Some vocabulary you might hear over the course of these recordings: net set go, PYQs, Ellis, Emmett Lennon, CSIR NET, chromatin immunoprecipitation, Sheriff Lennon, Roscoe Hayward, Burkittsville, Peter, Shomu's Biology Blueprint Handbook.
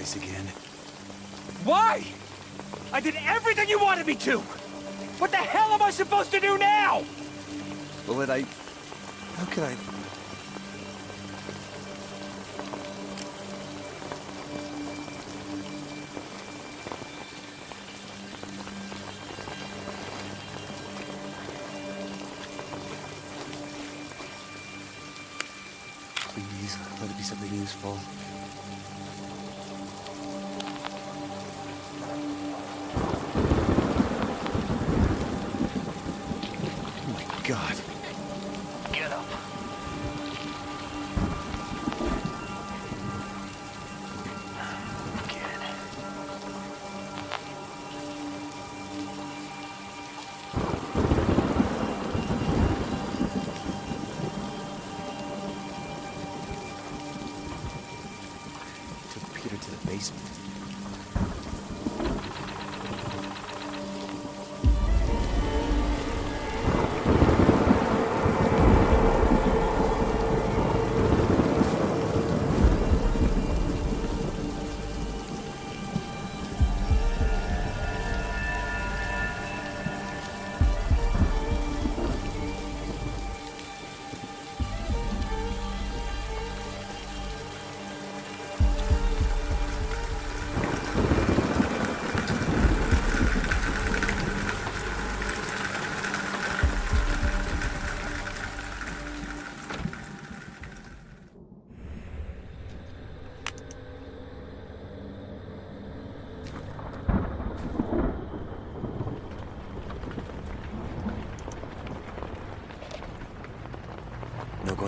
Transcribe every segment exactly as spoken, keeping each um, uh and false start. place again. Why? I did everything you wanted me to! What the hell am I supposed to do now? Bullet, I... How could I... Please, let it be something useful. God. Get up. Get it. Took Peter to the basement.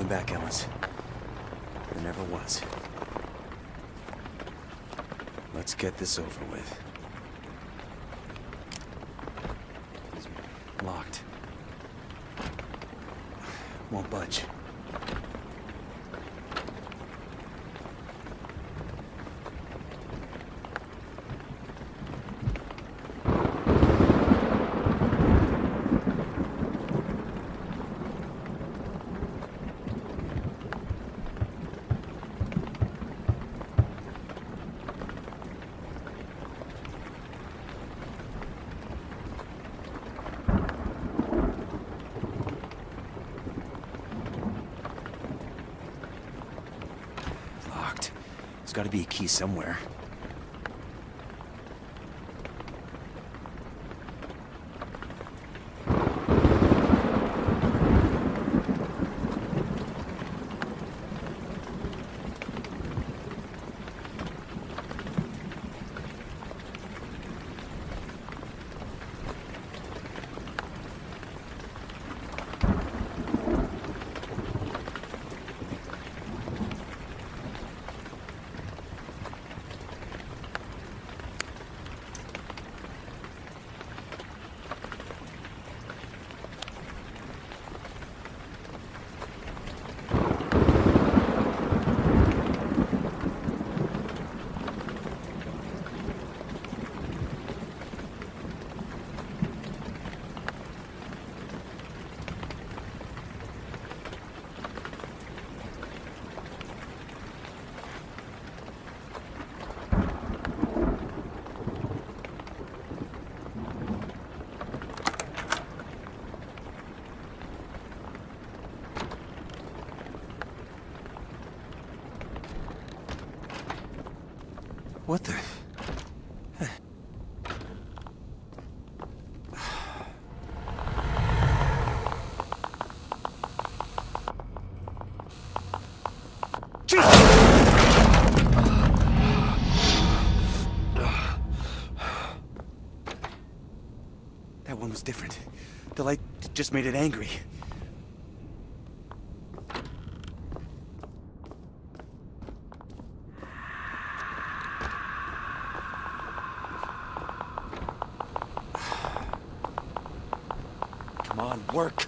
Back, Ellis. There never was. Let's get this over with. It's locked. Won't budge. There's got to be a key somewhere. What the... That one was different. The light just made it angry. Work.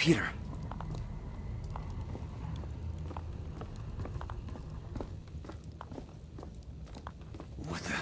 Peter. What the...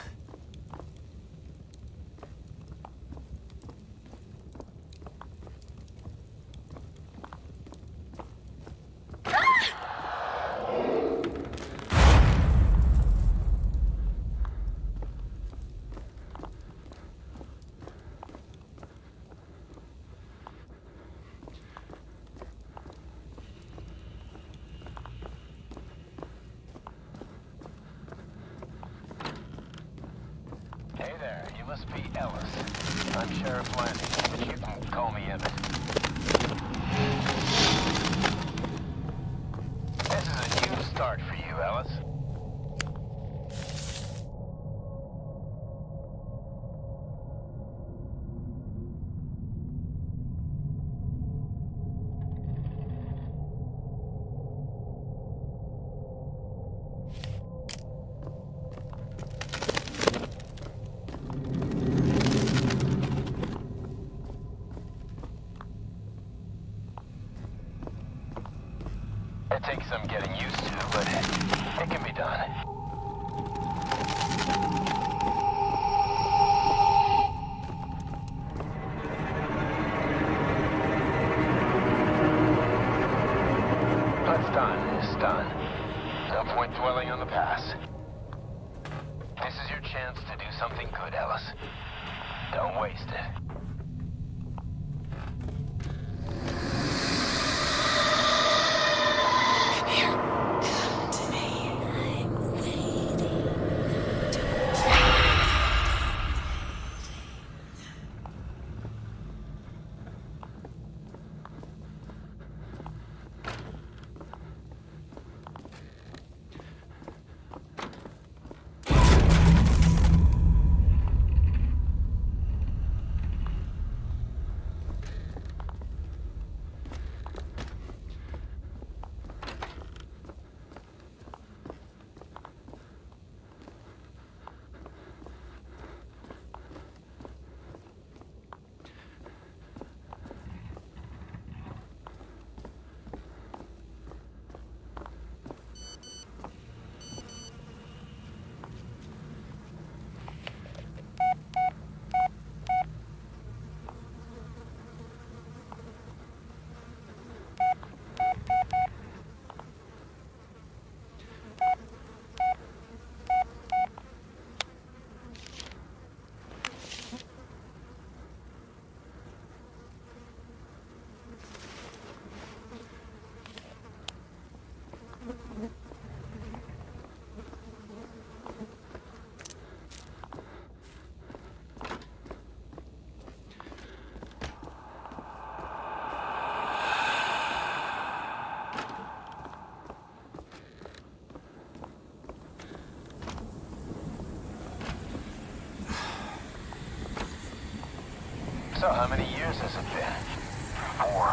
This must be Ellis. I'm Sheriff Lennon, but you can call me Emmett. This is a new start for you, Ellis. It takes some getting used to, but it can be done. What's done is done. No point dwelling on the past. This is your chance to do something good, Ellis. Don't waste it. So how many years has it been? Four.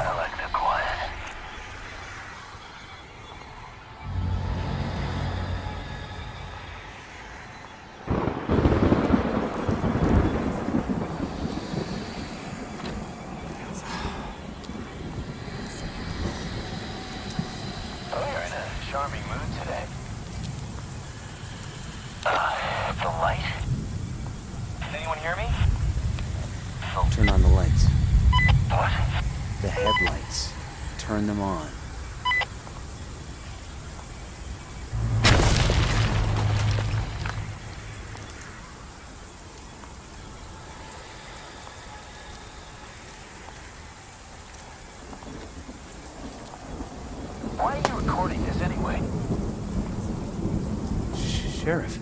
I like the quiet. Oh, you're in a charming mood today. The light. Anyone hear me? Oh. Turn on the lights. What? The headlights. Turn them on. Why are you recording this anyway? Sh- Sheriff.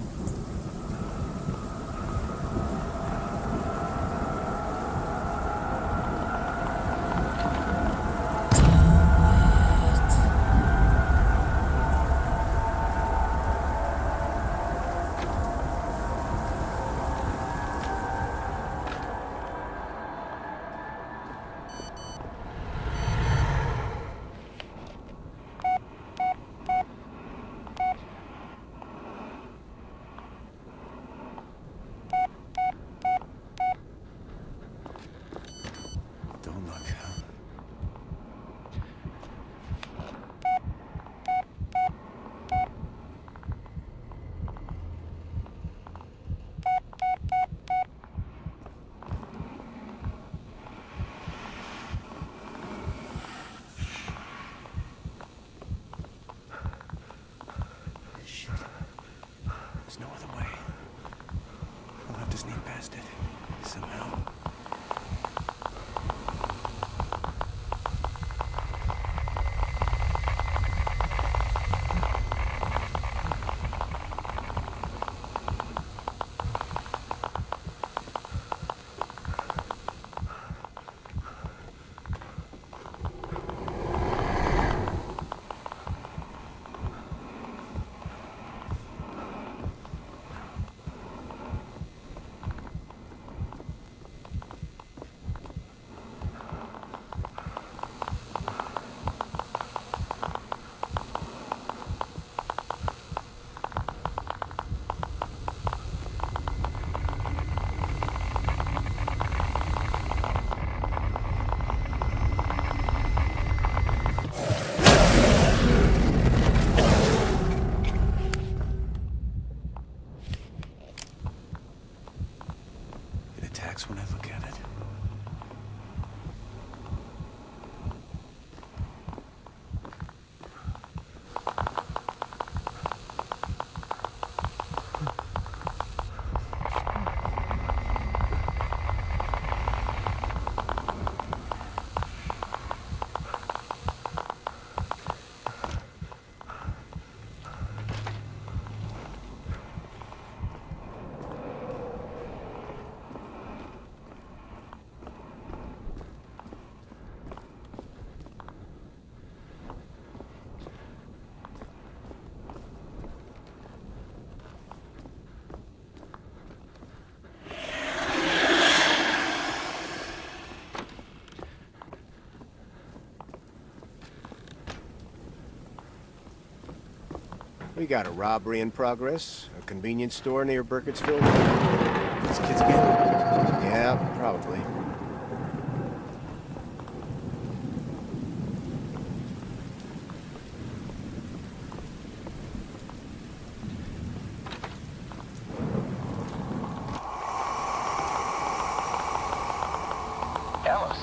organized it somehow. We got a robbery in progress, a convenience store near Burkittsville. These kids again? Yeah, probably. Ellis,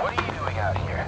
what are you doing out here?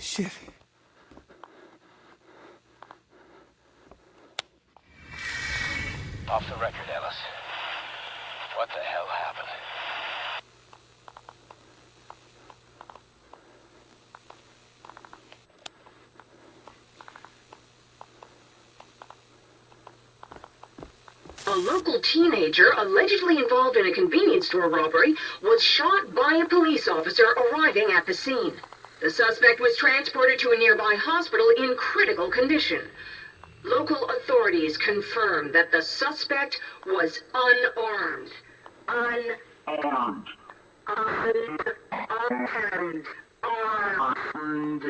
Shit. Off the record, Ellis. What the hell happened? A local teenager allegedly involved in a convenience store robbery was shot by a police officer arriving at the scene. The suspect was transported to a nearby hospital in critical condition. Local authorities confirmed that the suspect was unarmed. Unarmed. Unarmed. Unarmed. Unarmed.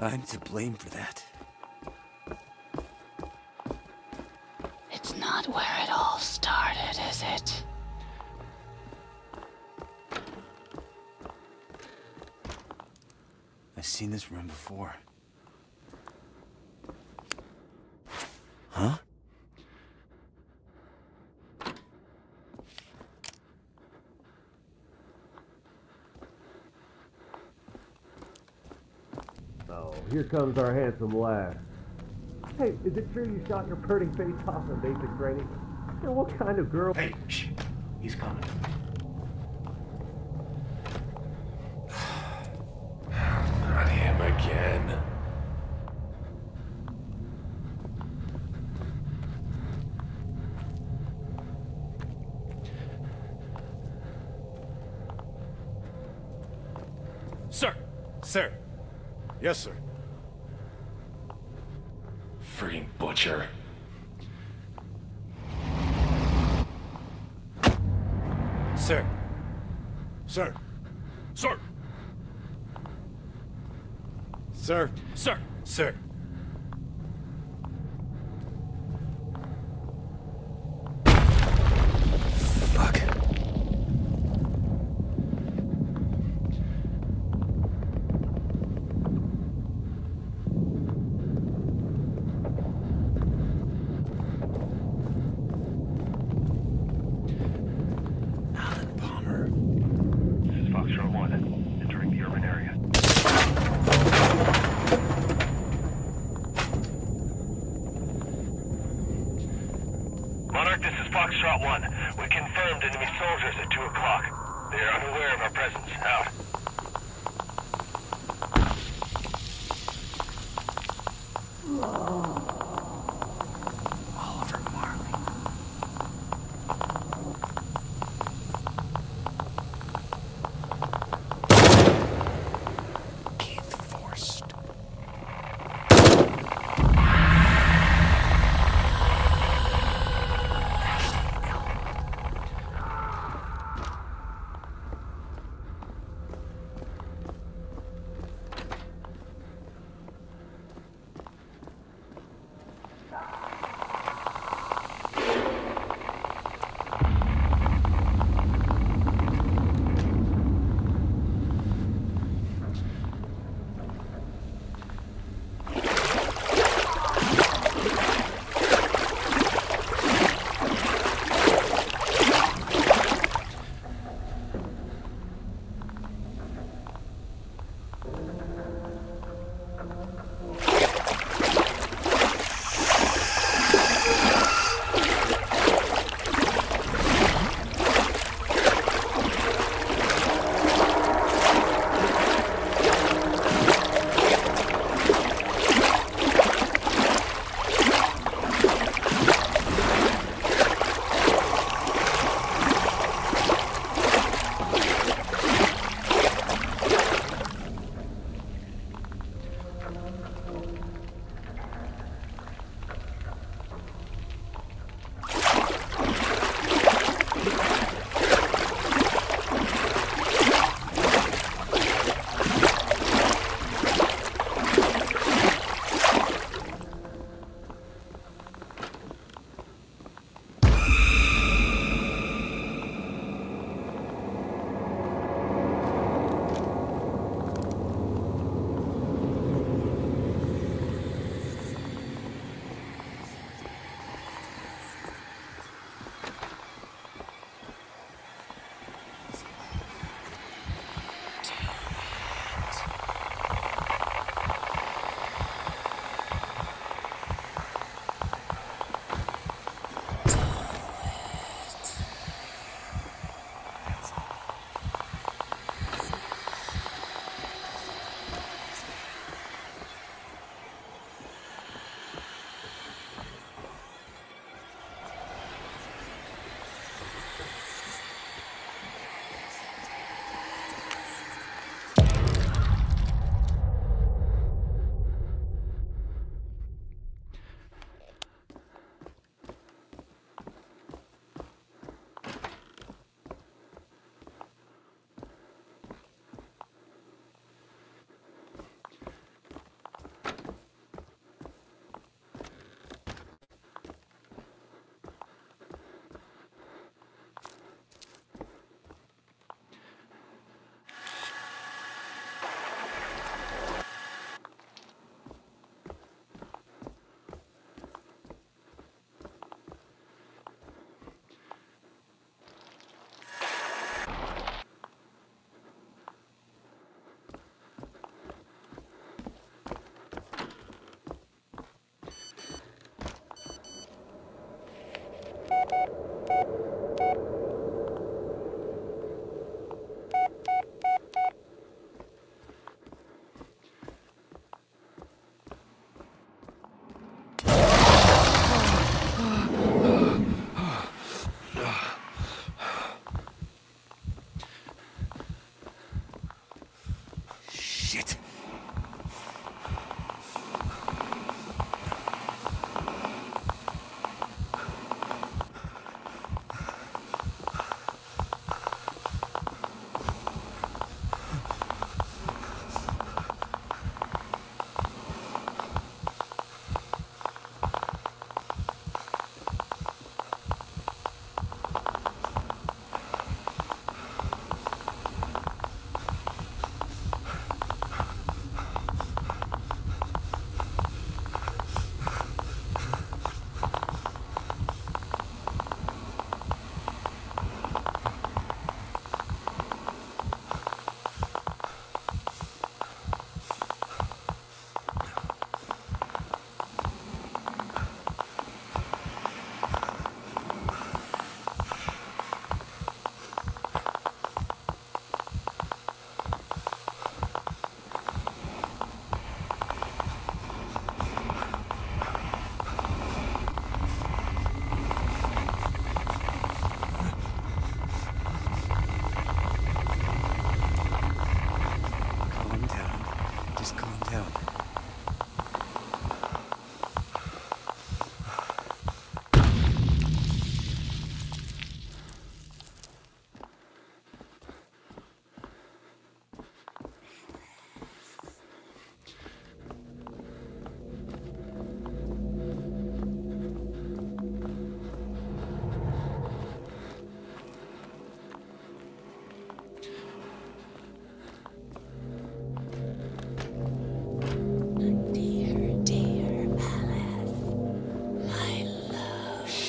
I'm to blame for that. It's not where it all started, is it? I've seen this room before. Huh? here comes our handsome lad. Hey, is it true you shot your pretty face off in basic training? And what kind of girl... Hey, shh. He's coming. Not him again. Sir! Sir! Yes, sir. Freaking butcher. Sir. Sir. Sir. Sir. Sir. Sir. Fuck. Shit.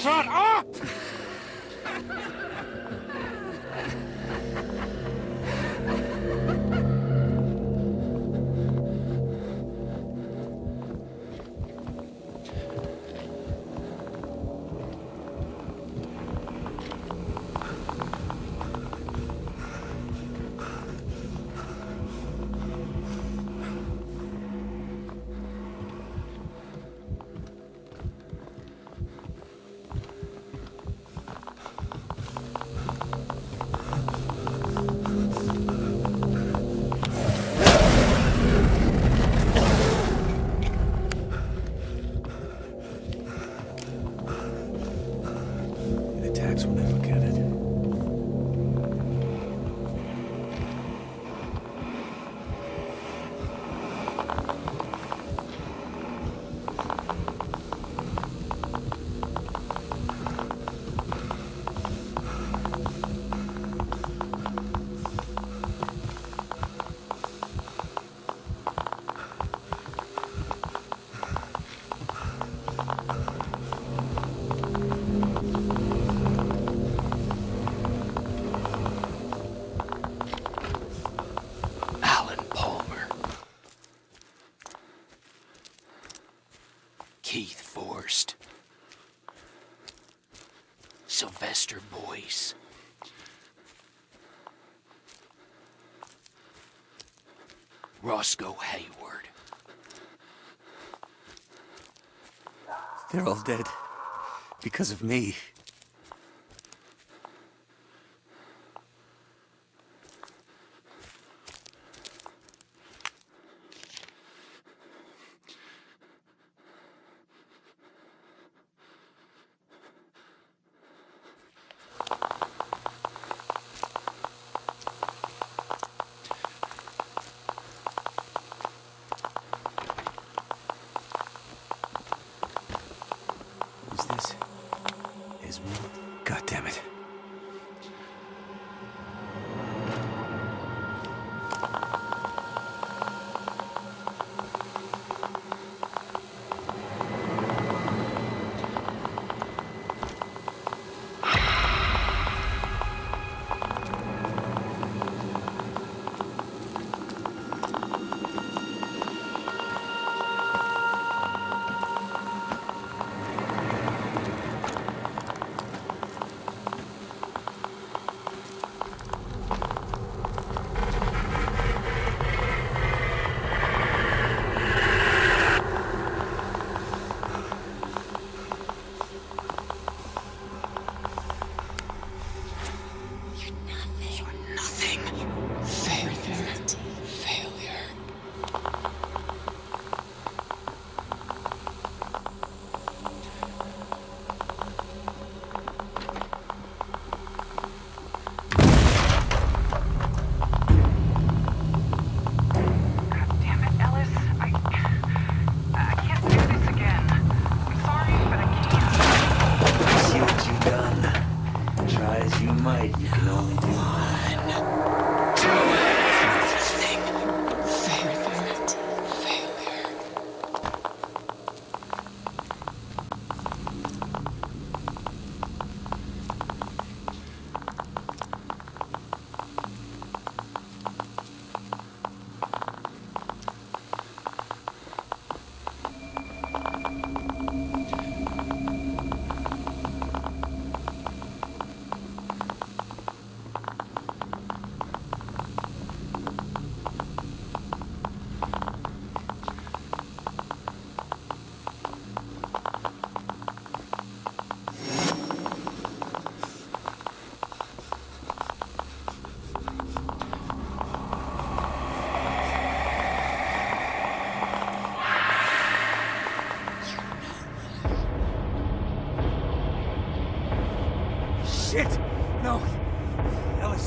Shut up! Roscoe Hayward. They're all dead because of me.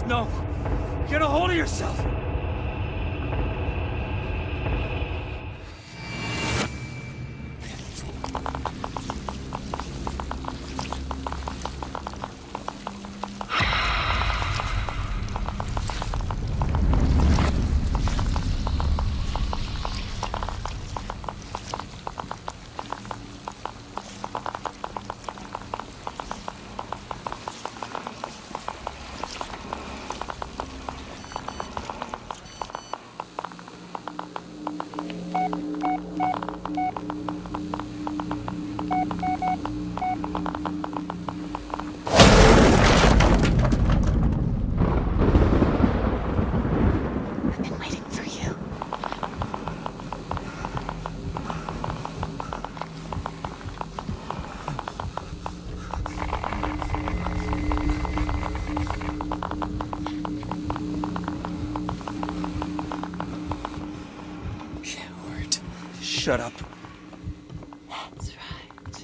No! Get a hold of yourself! Shut up. That's right.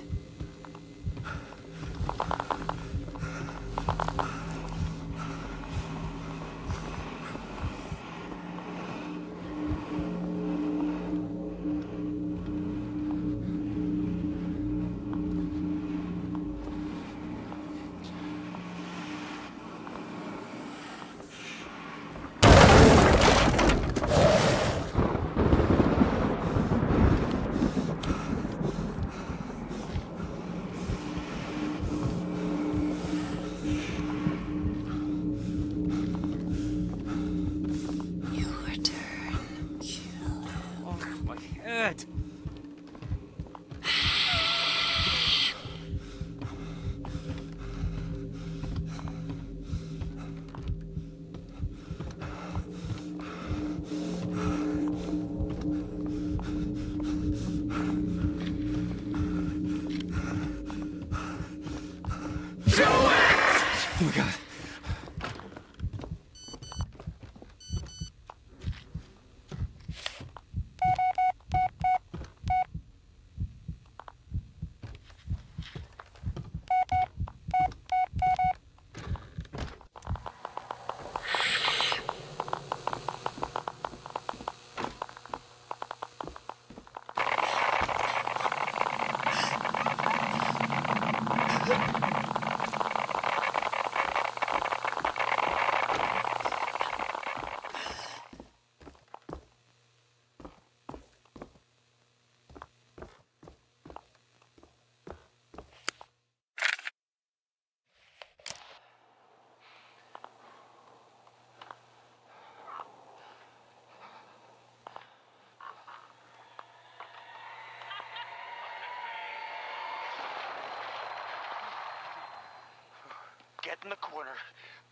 Get in the corner.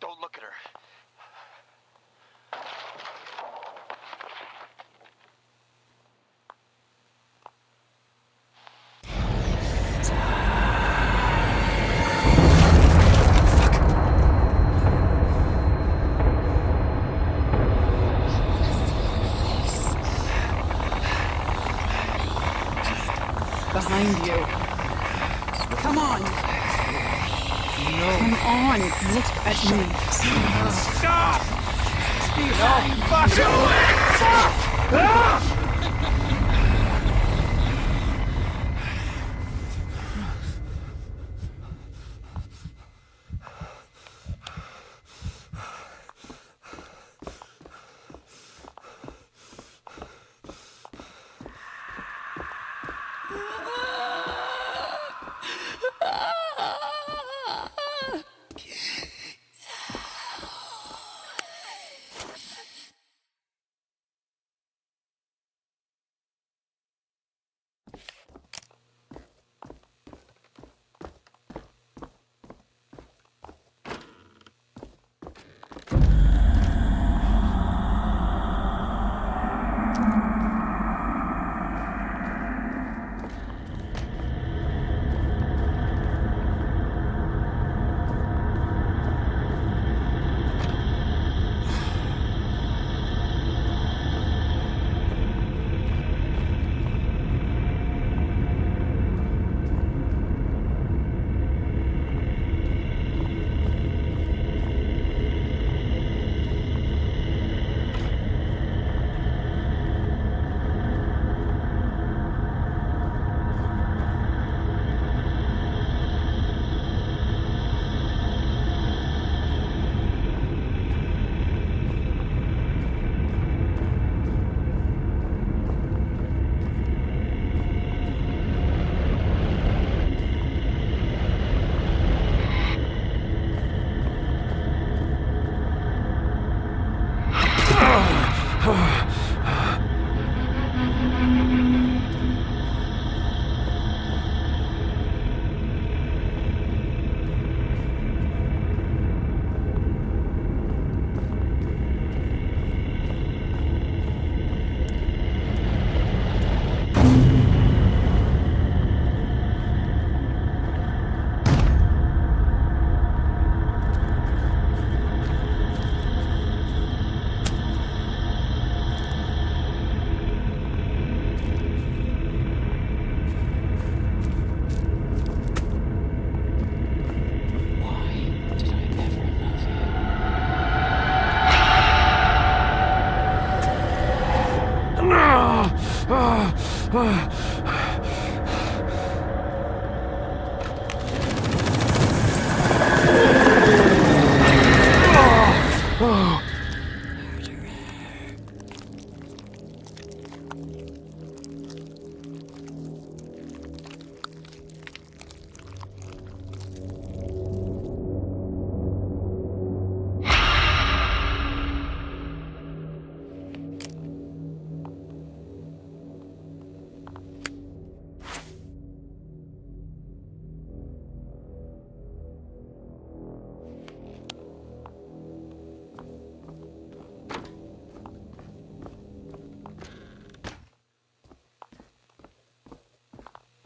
Don't look at her.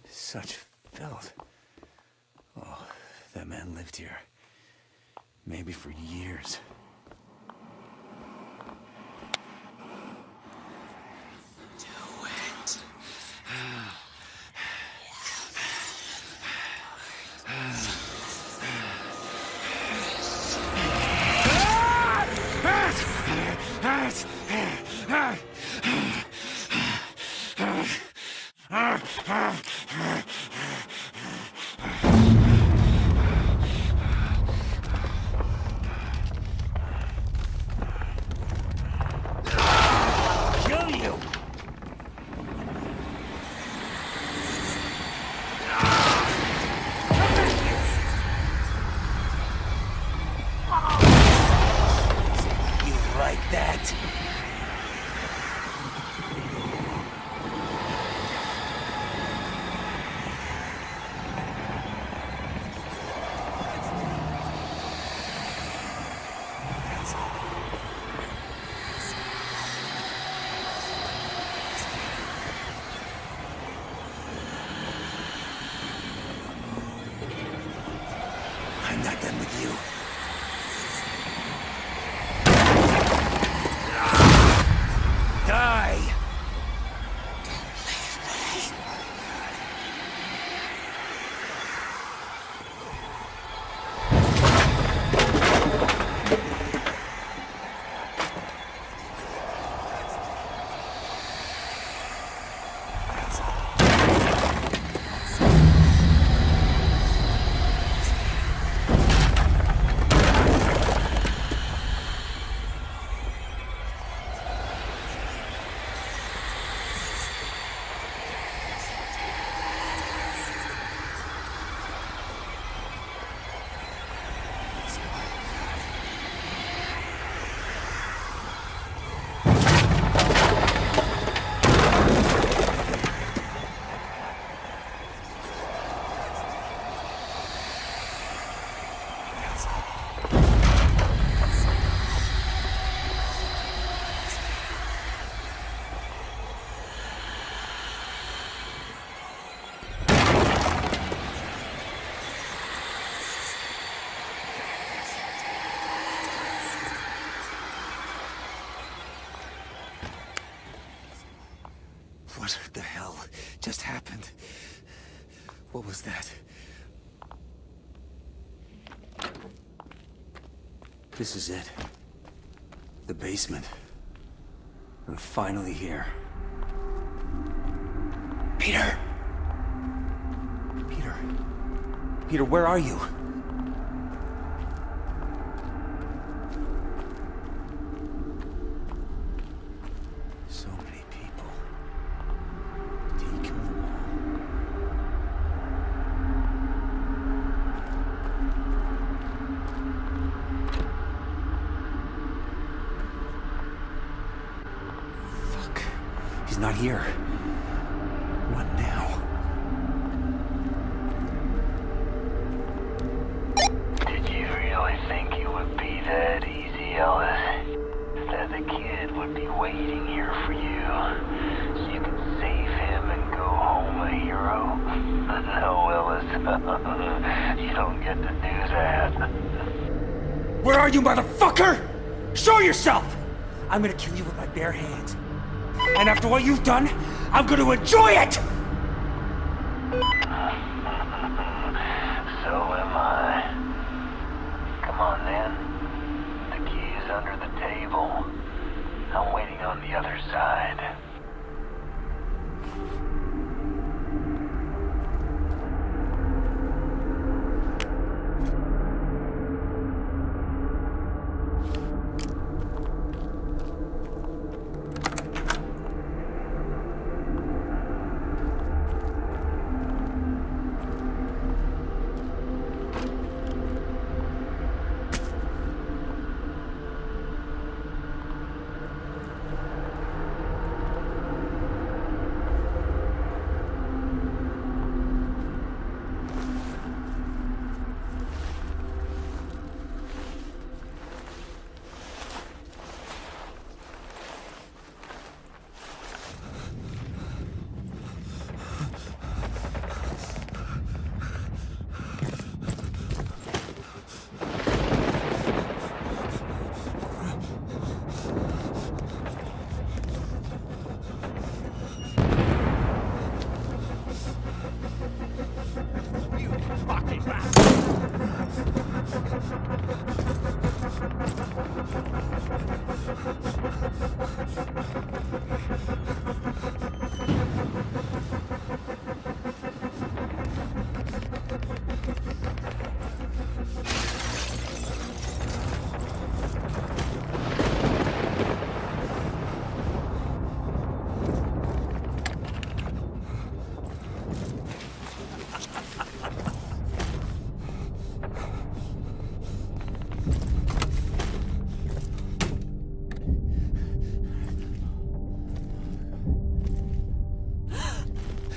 Such filth. Oh, that man lived here. Maybe for years. Do it. What the hell just happened? What was that? This is it. The basement. I'm finally here. Peter! Peter. Peter, where are you? He's not here. What now? Did you really think it would be that easy, Ellis? That the kid would be waiting here for you, so you could save him and go home a hero? No, Ellis. You don't get to do that. Where are you, motherfucker? Show yourself! I'm gonna kill you with my bare hands. And after what you've done, I'm gonna enjoy it! So am I. Come on, then. The key is under the table. I'm waiting on the other side.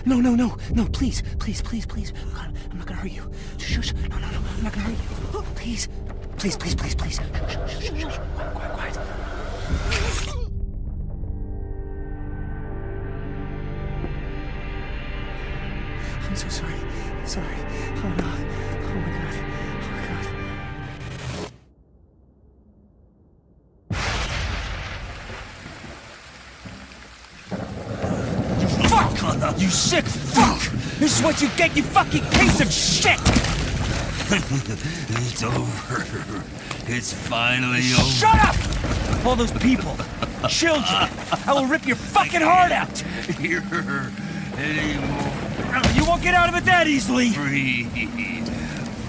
No, no, no, no, please, please, please, please. God, I'm not gonna hurt you. Shush, shush. No, no, no, I'm not gonna hurt you. Please, please, please, please, please. Shush, shush, shush, shush, shush. Quiet, quiet, quiet. I'm so sorry, sorry. Oh no, oh my God, oh my God. You sick fuck! This is what you get, you fucking piece of shit! It's over. It's finally over. Shut up! All those people, children, I will rip your fucking heart out! Here anymore. You won't get out of it that easily! Free.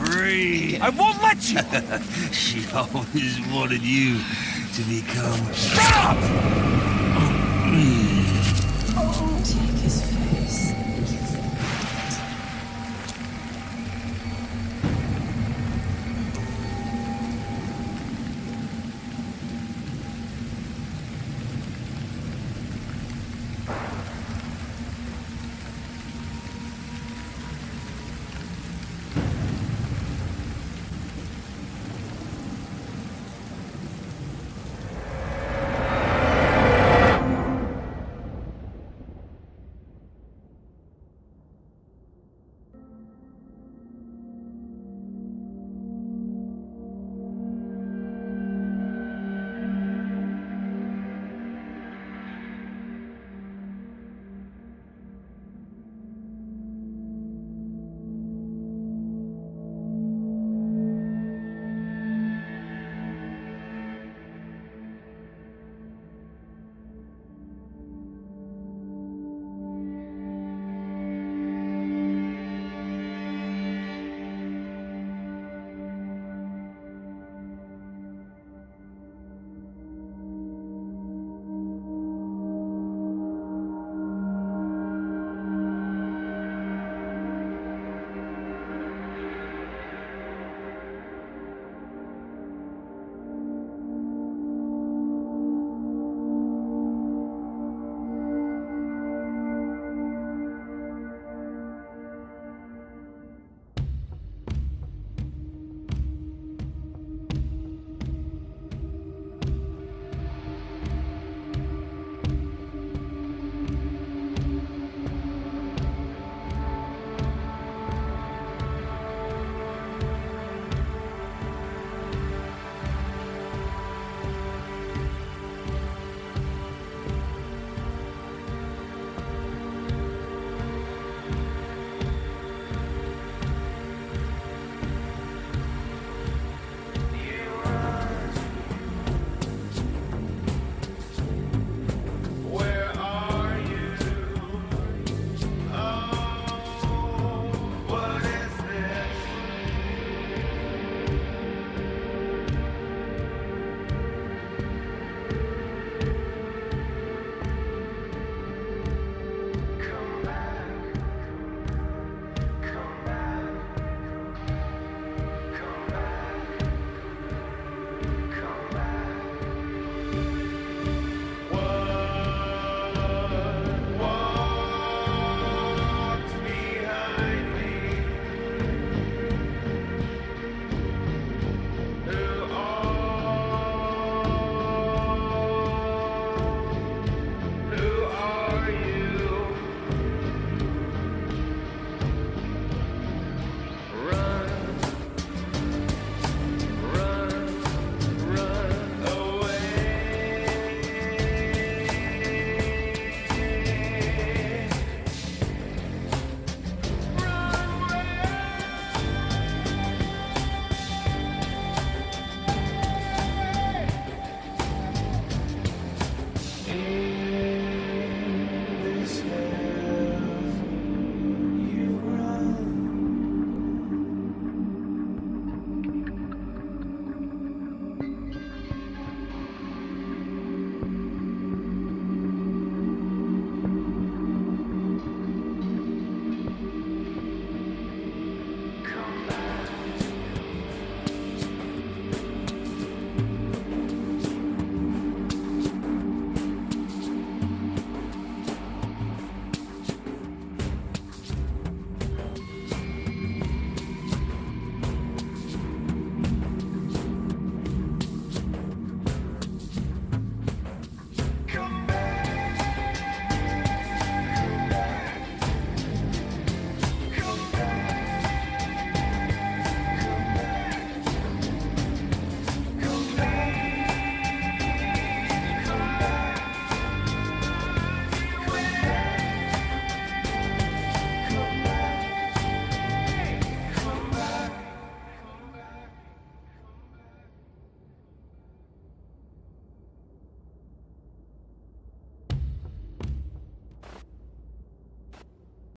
Free. I won't let you! She always wanted you to become... Shut up!